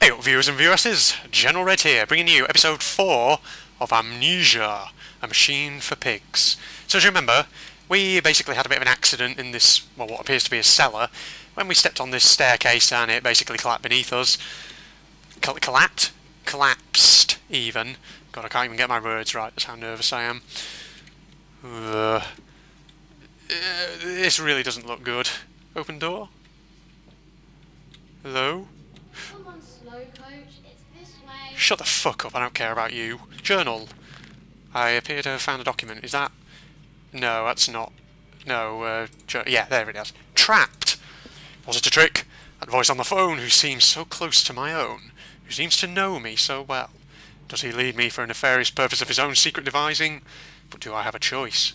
Hey up viewers and vieweresses, General Red here, bringing you episode 4 of Amnesia, a Machine for Pigs. So as you remember, we basically had a bit of an accident in this, well, what appears to be a cellar, when we stepped on this staircase and it basically collapsed beneath us. Collapsed, even. God, I can't even get my words right, that's how nervous I am. This really doesn't look good. Open door? Hello? Come on, slowcoach. It's this way. Shut the fuck up, I don't care about you. Journal. I appear to have found a document. Is that... No, that's not... No, yeah, there it is. Trapped! Was it a trick? That voice on the phone who seems so close to my own. Who seems to know me so well. Does he lead me for a nefarious purpose of his own secret devising? But do I have a choice?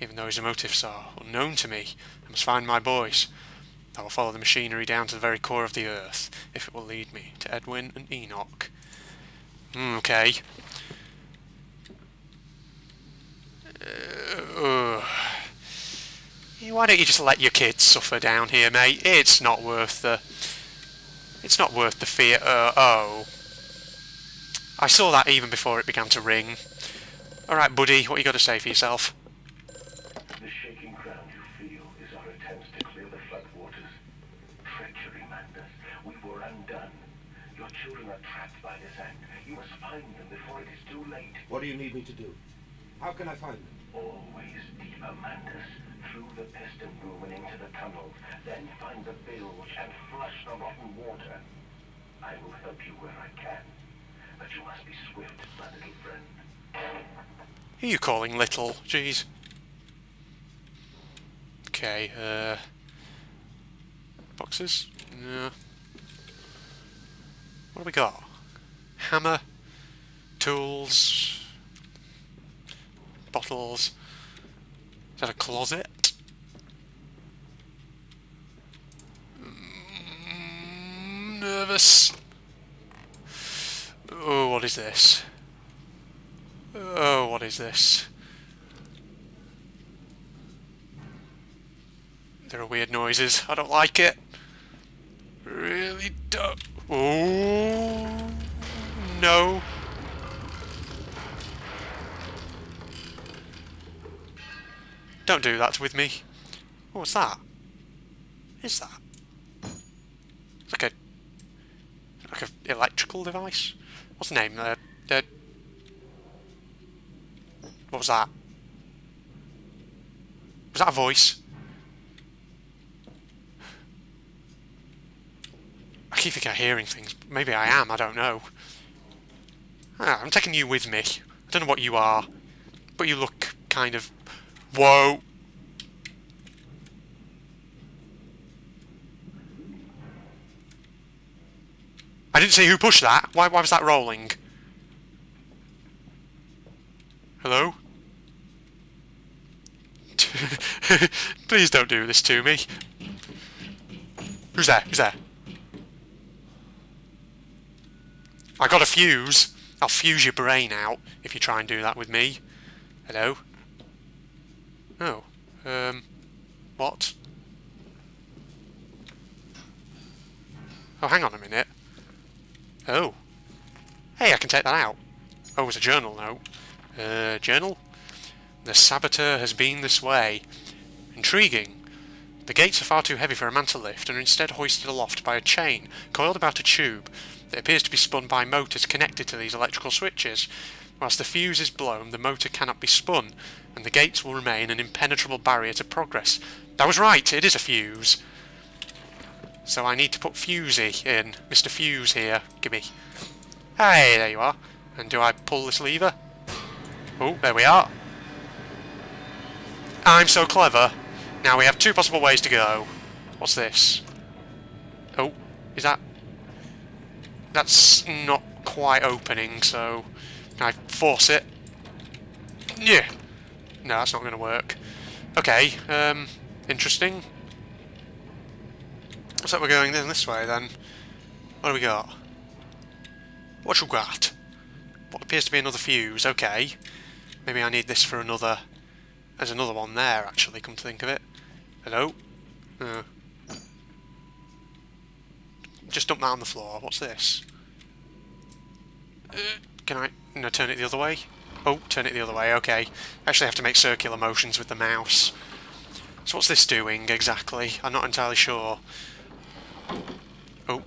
Even though his motives are unknown to me, I must find my boys. I will follow the machinery down to the very core of the earth, if it will lead me to Edwin and Enoch. Okay. Why don't you just let your kids suffer down here, mate? It's not worth the... It's not worth the fear... Oh. I saw that even before it began to ring. Alright, buddy, what you got to say for yourself? The shaking ground you feel is our attempts to clear the floodwaters. Treachery, Mandus. We were undone. Your children are trapped by this act. You must find them before it is too late. What do you need me to do? How can I find them? Always deeper, Mandus. Through the piston room and into the tunnel. Then find the bilge and flush the rotten water. I will help you where I can. But you must be swift, my little friend. Who are you calling little? Jeez. Okay, boxes? No. What have we got? Hammer, tools, bottles. Is that a closet? Nervous. Oh, what is this? Oh, what is this? There are weird noises. I don't like it. Really don't. Oh no! Don't do that with me. Oh, what's that? What is that? It's like a electrical device. What's the name? What was that? Was that a voice? I keep thinking I'm hearing things. Maybe I am, I don't know. Ah, I'm taking you with me. I don't know what you are, but you look kind of... Whoa! I didn't see who pushed that. Why was that rolling? Hello? Please don't do this to me. Who's there? Who's there? I got a fuse. I'll fuse your brain out if you try and do that with me. Hello? Oh. What? Oh, hang on a minute. Oh. Hey, I can take that out. Oh, it's a journal note. Journal? The saboteur has been this way. Intriguing. The gates are far too heavy for a man to lift and are instead hoisted aloft by a chain coiled about a tube. It appears to be spun by motors connected to these electrical switches. Whilst the fuse is blown, the motor cannot be spun, and the gates will remain an impenetrable barrier to progress. That was right, it is a fuse. So I need to put Fusey in. Mr. Fuse here, gimme. Hey, there you are. And do I pull this lever? Oh, there we are. I'm so clever. Now we have two possible ways to go. What's this? Oh, is that... That's not quite opening, so... Can I force it? Yeah. No, that's not going to work. Okay, interesting. So we're going then this way, then. What do we got? What you got? What appears to be another fuse, okay. Maybe I need this for another... There's another one there, actually, come to think of it. Hello? Just dump that on the floor. What's this? Can I... No, turn it the other way? Oh, turn it the other way, okay. I actually have to make circular motions with the mouse. So what's this doing, exactly? I'm not entirely sure. Oh.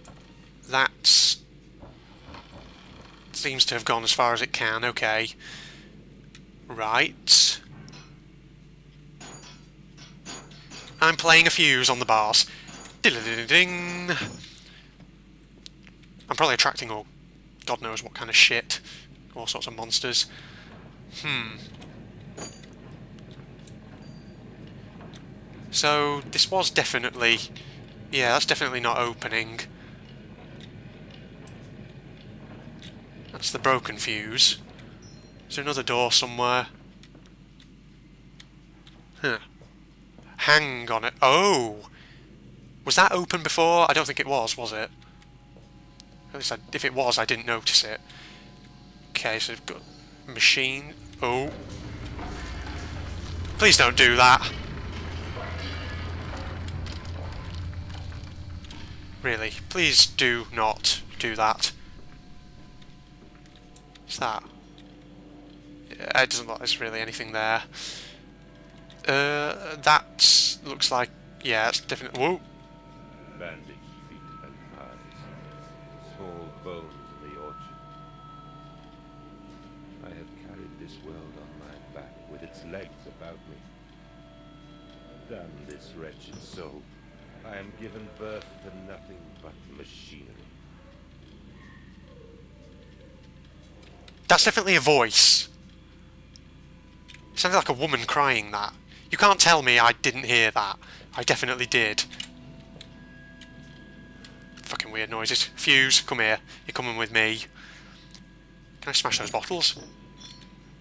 That seems to have gone as far as it can, okay. Right. I'm playing a fuse on the bars. Ding. I'm probably attracting all God knows what kind of shit. All sorts of monsters. So, this was definitely... Yeah, that's definitely not opening. That's the broken fuse. Is there another door somewhere? Huh. Hang on it. Oh! Was that open before? I don't think it was it? At least if it was, I didn't notice it. Okay, so we've got machine. Oh. Please don't do that. Really, please do not do that. What's that? It doesn't look like there's really anything there. That looks like... Yeah, it's definitely... Whoa! Bandage, feet and eyes. Small bones in the orchard. I have carried this world on my back with its legs about me. Damn this wretched soul. I am given birth to nothing but machinery. That's definitely a voice. It sounded like a woman crying that. You can't tell me I didn't hear that. I definitely did. Fucking weird noises. Fuse, come here. You're coming with me. Can I smash those bottles?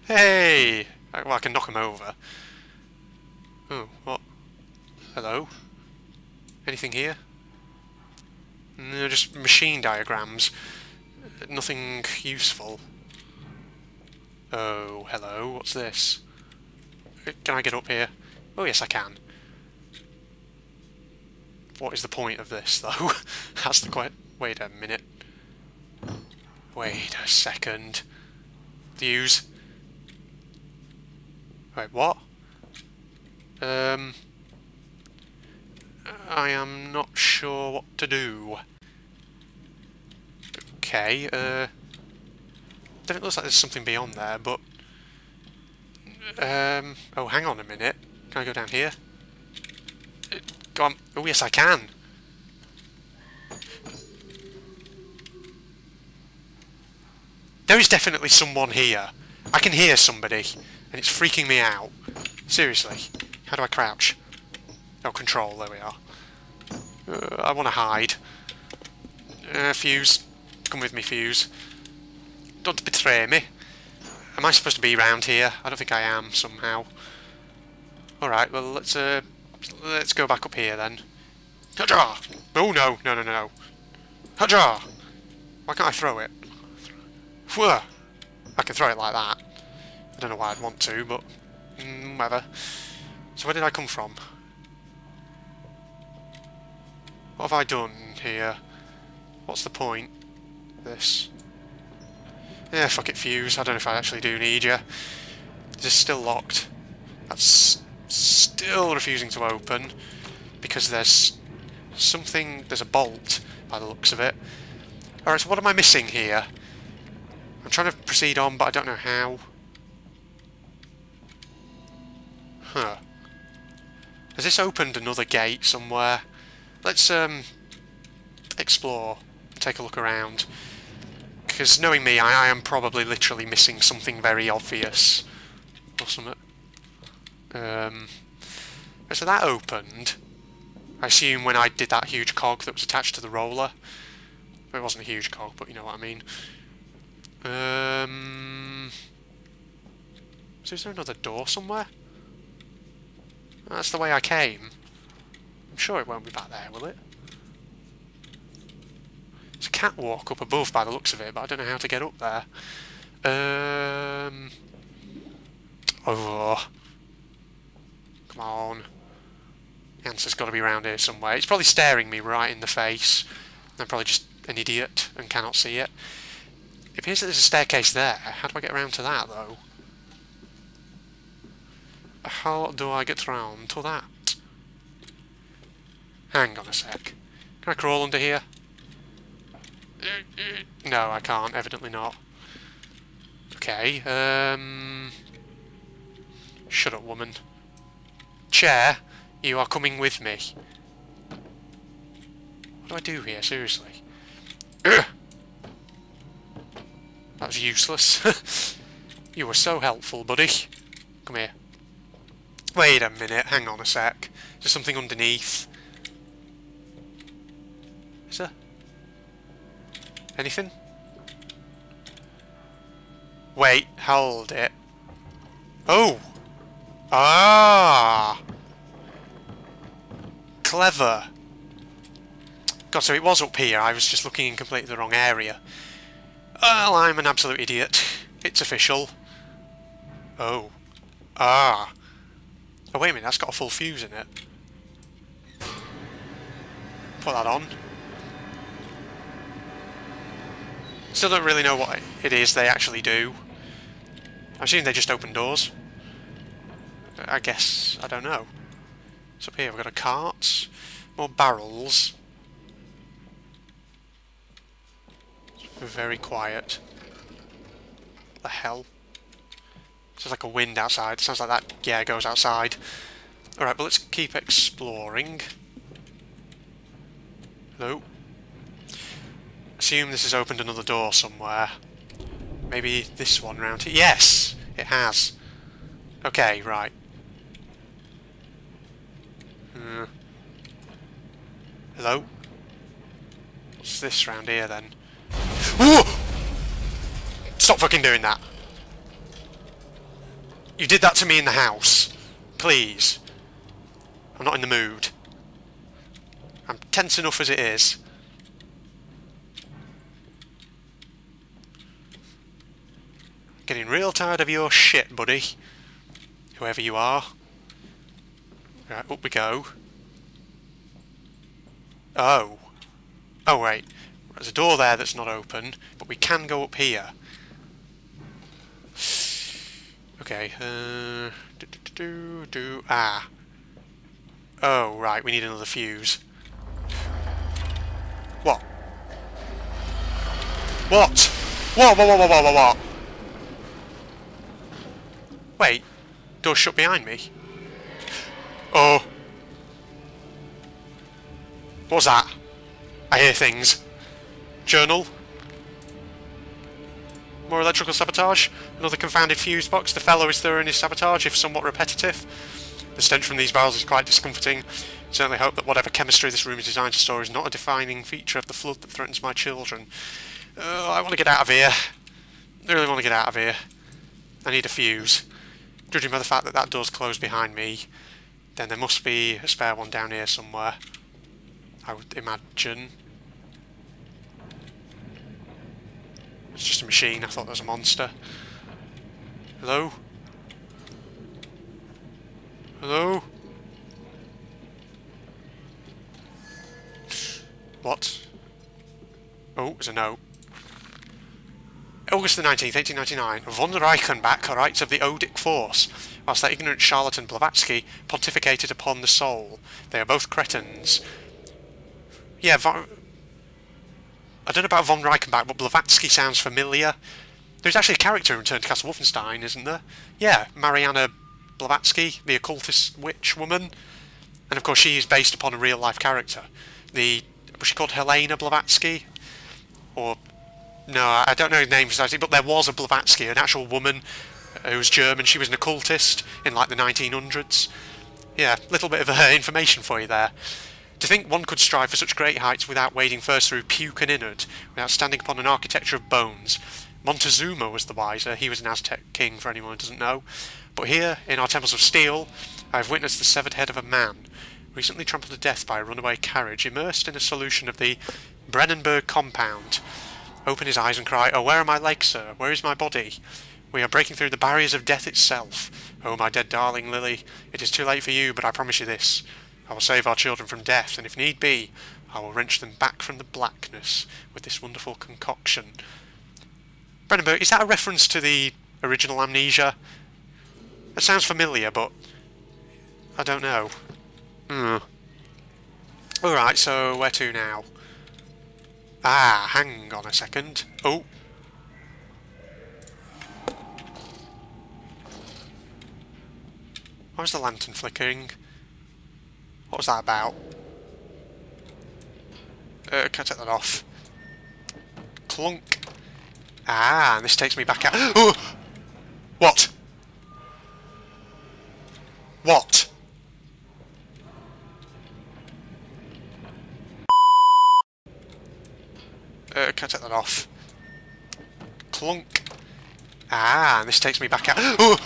Hey! Well, I can knock them over. Oh, what? Hello? Anything here? No, just machine diagrams. Nothing useful. Oh, hello, what's this? Can I get up here? Oh, yes, I can. What is the point of this, though? That's the quite... Wait a minute. Wait a second. Fuse. Wait, what? I am not sure what to do. Okay, it looks like there's something beyond there, but... Oh, hang on a minute. Can I go down here? Go on. Oh, yes, I can! There is definitely someone here. I can hear somebody, and it's freaking me out. Seriously. How do I crouch? Oh, control, there we are. I want to hide. Fuse. Come with me, Fuse. Don't betray me. Am I supposed to be around here? I don't think I am, somehow. Alright, well, let's go back up here, then. Hadra! Oh, no. Hadra! Why can't I throw it? Whoa! I can throw it like that. I don't know why I'd want to, but... whatever. So where did I come from? What have I done here? What's the point? This... Yeah, fuck it, Fuse. I don't know if I actually do need you. Is this still locked? That's still refusing to open because there's something... There's a bolt by the looks of it. Alright, so what am I missing here? I'm trying to proceed on, but I don't know how. Huh. Has this opened another gate somewhere? Let's, explore. Take a look around. Because knowing me, I am probably literally missing something very obvious. Or something. So that opened. I assume when I did that huge cog that was attached to the roller. Well, it wasn't a huge cog, but you know what I mean. So is there another door somewhere? That's the way I came. I'm sure it won't be back there, will it? There's a catwalk up above by the looks of it, but I don't know how to get up there. Oh. Come on. The answer's got to be around here somewhere. It's probably staring me right in the face. I'm probably just an idiot and cannot see it. It appears that there's a staircase there. How do I get around to that, though? How do I get round to that? Hang on a sec. Can I crawl under here? No, I can't. Evidently not. Okay, shut up, woman. Chair, you are coming with me. What do I do here, seriously? Ugh! That was useless. You were so helpful, buddy. Come here. Wait a minute, hang on a sec. Is there something underneath? Is there? Anything? Wait, hold it. Oh! Ah! Clever. God, so it was up here. I was just looking in completely the wrong area. Well, I'm an absolute idiot. It's official. Oh. Ah. Oh, wait a minute. That's got a full fuse in it. Put that on. Still don't really know what it is they actually do. I assume they just open doors. I guess. I don't know. What's up here? We've got a cart. More barrels. It's very quiet. What the hell? It's just like a wind outside. It sounds like that yeah goes outside. Alright, but let's keep exploring. Hello? Assume this has opened another door somewhere. Maybe this one round here. Yes! It has. Okay, right. Hello? What's this round here then? Ooh! Stop fucking doing that. You did that to me in the house. Please. I'm not in the mood. I'm tense enough as it is. Getting real tired of your shit, buddy. Whoever you are. Right, up we go. Oh. Oh, wait. There's a door there that's not open, but we can go up here. Okay, Ah. Oh, right, we need another fuse. What? What? What? Wait, door's shut behind me. Oh. What's that? I hear things. Journal. More electrical sabotage. Another confounded fuse box. The fellow is thorough in his sabotage, if somewhat repetitive. The stench from these barrels is quite discomforting. Certainly hope that whatever chemistry this room is designed to store is not a defining feature of the flood that threatens my children. I want to get out of here. I really want to get out of here. I need a fuse. Judging by the fact that that door's closed behind me, then there must be a spare one down here somewhere. I would imagine. It's just a machine. I thought that was a monster. Hello? Hello? What? Oh, there's a note. August the 19th, 1899, Von Reichenbach writes of the Odic Force, whilst that ignorant charlatan Blavatsky pontificated upon the soul. They are both cretins. Yeah, I don't know about Von Reichenbach, but Blavatsky sounds familiar. There's actually a character in Return to Castle Wolfenstein, isn't there? Yeah, Mariana Blavatsky, the occultist witch woman. And of course she is based upon a real-life character. Was she called Helena Blavatsky? Or... no, I don't know the name precisely, but there was a Blavatsky, an actual woman who was German. She was an occultist in, like, the 1900s. Yeah, a little bit of information for you there. To think one could strive for such great heights without wading first through puke and innard, without standing upon an architecture of bones. Montezuma was the wiser. He was an Aztec king, for anyone who doesn't know. But here, in our temples of steel, I have witnessed the severed head of a man, recently trampled to death by a runaway carriage, immersed in a solution of the Brennenburg compound. Open his eyes and cry, "Oh, where are my legs, sir? Where is my body? We are breaking through the barriers of death itself. Oh, my dead darling Lily, it is too late for you, but I promise you this. I will save our children from death, and if need be, I will wrench them back from the blackness with this wonderful concoction." Brennenburg, is that a reference to the original Amnesia? That sounds familiar, but I don't know. Alright, so where to now? Ah, hang on a second. Oh. Why was the lantern flickering? What was that about? Can I take that off? Clunk. Ah, and this takes me back out. Oh! What? What? Can I take that off? Clunk. Ah, and this takes me back out. Oh!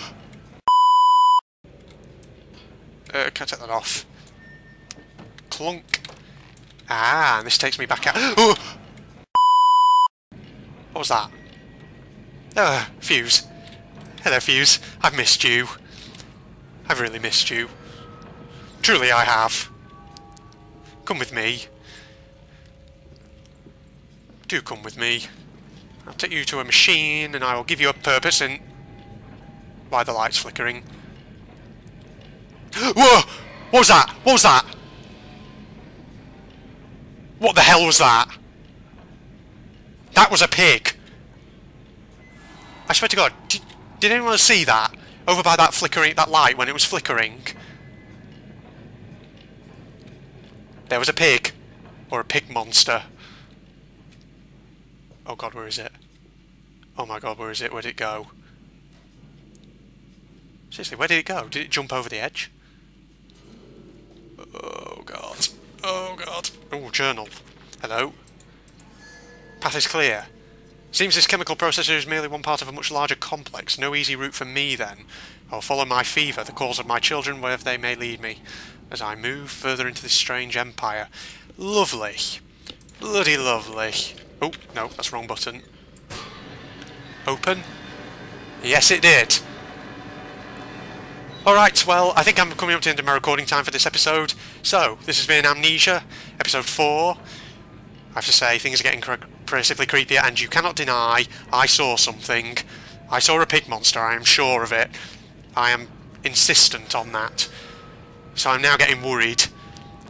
Can I take that off? Clunk. Ah, and this takes me back out. Oh! What was that? Fuse. Hello, Fuse. I've missed you. I've really missed you. Truly, I have. Come with me. Do come with me. I'll take you to a machine and I will give you a purpose and... Why the light's flickering? Whoa! What was that? What was that? What the hell was that? That was a pig! I swear to God, did anyone see that? Over by that flickering, that light when it was flickering. There was a pig. Or a pig monster. Oh God, where is it? Oh my God, where is it? Where did it go? Seriously, where did it go? Did it jump over the edge? Oh God. Oh God. Oh, journal. Hello. Path is clear. Seems this chemical process is merely one part of a much larger complex. No easy route for me, then. I'll follow my fever, the cause of my children, wherever they may lead me, as I move further into this strange empire. Lovely. Bloody lovely. Oh, no, that's the wrong button. Open? Yes, it did. Alright, well, I think I'm coming up to the end of my recording time for this episode. So, this has been Amnesia, episode 4. I have to say, things are getting progressively creepier, and you cannot deny I saw something. I saw a pig monster, I am sure of it. I am insistent on that. So I'm now getting worried,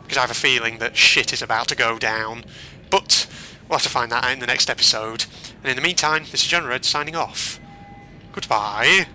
because I have a feeling that shit is about to go down. But we'll have to find that out in the next episode. And in the meantime, this is General Red signing off. Goodbye.